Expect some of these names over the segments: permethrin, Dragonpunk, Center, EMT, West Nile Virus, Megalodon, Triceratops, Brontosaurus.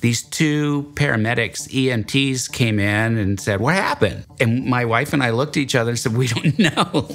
These two paramedics, EMTs, came in and said, "What happened?" And my wife and I looked at each other and said, "We don't know."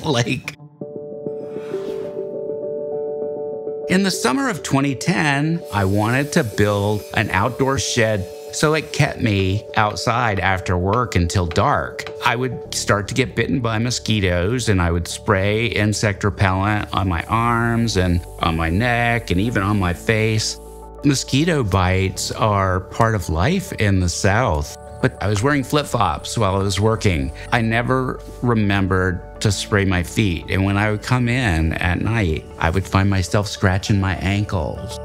In the summer of 2010, I wanted to build an outdoor shed, so it kept me outside after work until dark. I would start to get bitten by mosquitoes, and I would spray insect repellent on my arms and on my neck and even on my face. Mosquito bites are part of life in the South, but I was wearing flip-flops while I was working. I never remembered to spray my feet, and when I would come in at night, I would find myself scratching my ankles.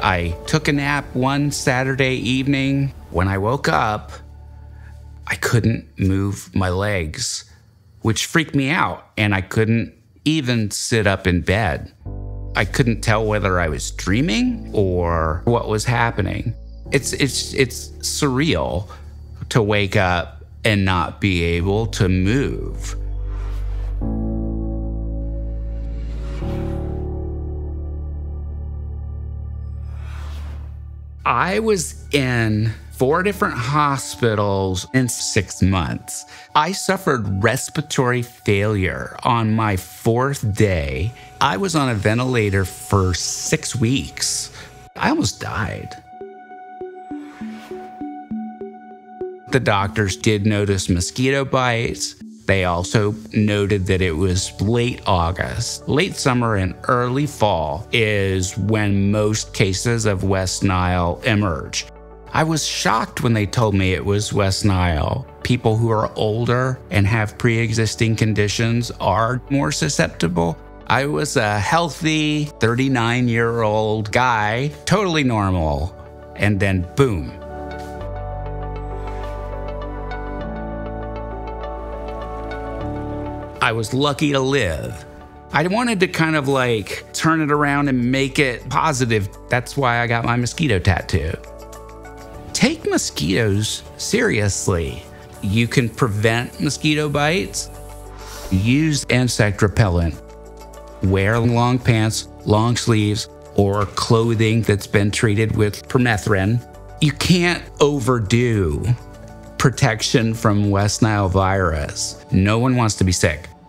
I took a nap one Saturday evening. When I woke up, I couldn't move my legs, which freaked me out, and I couldn't even sit up in bed. I couldn't tell whether I was dreaming or what was happening. It's surreal to wake up and not be able to move. I was in 4 different hospitals in 6 months. I suffered respiratory failure on my 4th day. I was on a ventilator for 6 weeks. I almost died. The doctors did notice mosquito bites. They also noted that it was late August. Late summer and early fall is when most cases of West Nile emerge. I was shocked when they told me it was West Nile. People who are older and have pre-existing conditions are more susceptible. I was a healthy 39-year-old guy, totally normal, and then boom. I was lucky to live. I wanted to kind of like turn it around and make it positive. That's why I got my mosquito tattoo. Take mosquitoes seriously. You can prevent mosquito bites. Use insect repellent. Wear long pants, long sleeves, or clothing that's been treated with permethrin. You can't overdo protection from West Nile virus. No one wants to be sick.